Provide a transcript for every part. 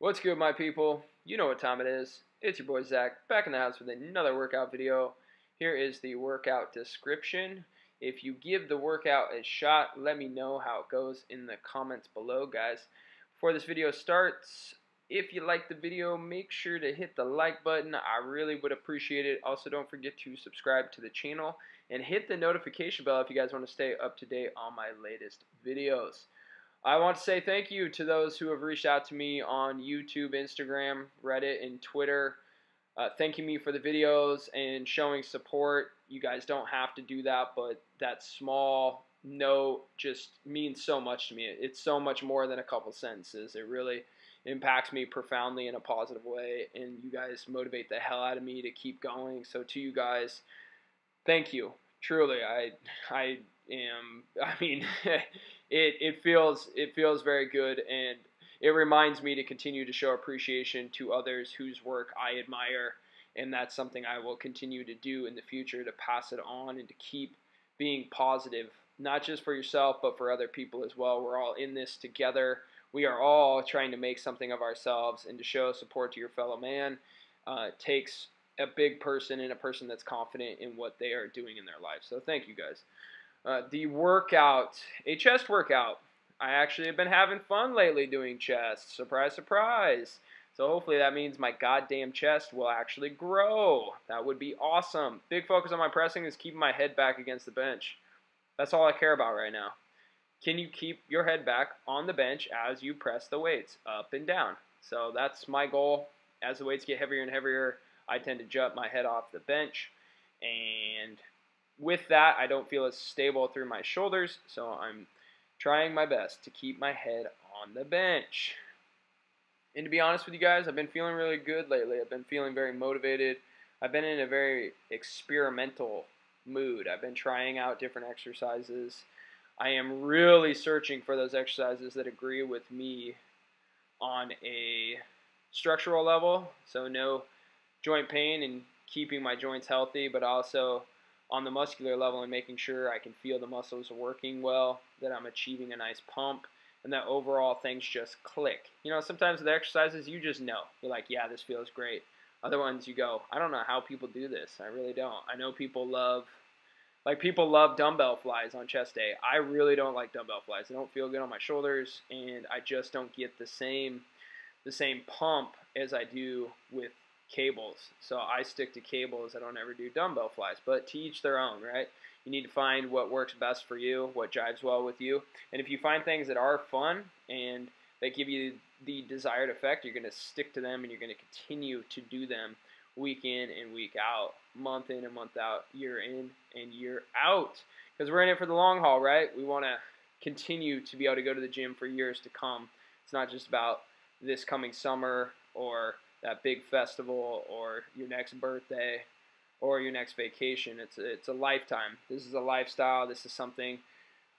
What's good, my people? You know what time it is. It's your boy Zach, back in the house with another workout video. Here is the workout description. If you give the workout a shot, let me know how it goes in the comments below, guys. Before this video starts, if you like the video, make sure to hit the like button. I really would appreciate it. Also, don't forget to subscribe to the channel and hit the notification bell if you guys want to stay up to date on my latest videos. I want to say thank you to those who have reached out to me on YouTube, Instagram, Reddit, and Twitter, thanking me for the videos and showing support. You guys don't have to do that, but that small note just means so much to me. It's so much more than a couple sentences. It really impacts me profoundly in a positive way, and you guys motivate the hell out of me to keep going. So to you guys, thank you. Truly, I mean, it feels very good, and it reminds me to continue to show appreciation to others whose work I admire, and that's something I will continue to do in the future, to pass it on and to keep being positive, not just for yourself but for other people as well. We're all in this together. We are all trying to make something of ourselves, and to show support to your fellow man takes a big person and a person that's confident in what they are doing in their life. So thank you guys. The workout, a chest workout. I actually have been having fun lately doing chest. Surprise, surprise. So hopefully that means my goddamn chest will actually grow. That would be awesome. Big focus on my pressing is keeping my head back against the bench. That's all I care about right now. Can you keep your head back on the bench as you press the weights up and down? So that's my goal. As the weights get heavier and heavier, I tend to jump my head off the bench, and with that, I don't feel as stable through my shoulders, so I'm trying my best to keep my head on the bench. And to be honest with you guys, I've been feeling really good lately. I've been feeling very motivated. I've been in a very experimental mood. I've been trying out different exercises. I am really searching for those exercises that agree with me on a structural level, so no joint pain and keeping my joints healthy, but also on the muscular level and making sure I can feel the muscles working well, that I'm achieving a nice pump, and that overall things just click. You know, sometimes with exercises, you just know. You're like, yeah, this feels great. Other ones, you go, I don't know how people do this. I really don't. I know people love dumbbell flies on chest day. I really don't like dumbbell flies. They don't feel good on my shoulders, and I just don't get the same pump as I do with cables. So I stick to cables. I don't ever do dumbbell flies, but to each their own, right? You need to find what works best for you, what jives well with you. And if you find things that are fun and that give you the desired effect, you're going to stick to them, and you're going to continue to do them week in and week out, month in and month out, year in and year out, because we're in it for the long haul, right? We want to continue to be able to go to the gym for years to come. It's not just about this coming summer or that big festival or your next birthday or your next vacation. It's a lifetime. This is a lifestyle. This is something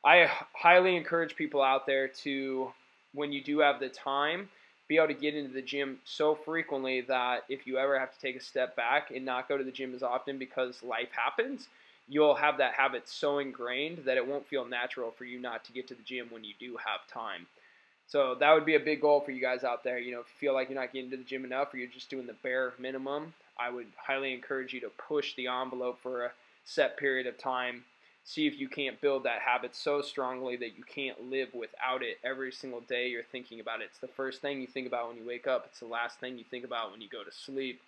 I highly encourage people out there to, when you do have the time, be able to get into the gym so frequently that if you ever have to take a step back and not go to the gym as often because life happens, you'll have that habit so ingrained that it won't feel natural for you not to get to the gym when you do have time. So that would be a big goal for you guys out there. You know, if you feel like you're not getting to the gym enough, or you're just doing the bare minimum, I would highly encourage you to push the envelope for a set period of time. See if you can't build that habit so strongly that you can't live without it. Every single day you're thinking about it. It's the first thing you think about when you wake up. It's the last thing you think about when you go to sleep.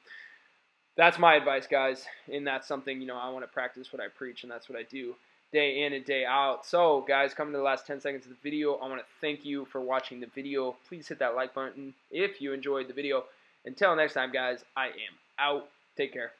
That's my advice, guys. And that's something, you know, I want to practice what I preach, and that's what I do day in and day out. So guys, coming to the last 10 seconds of the video, I want to thank you for watching the video. Please hit that like button if you enjoyed the video. Until next time, guys, I am out. Take care.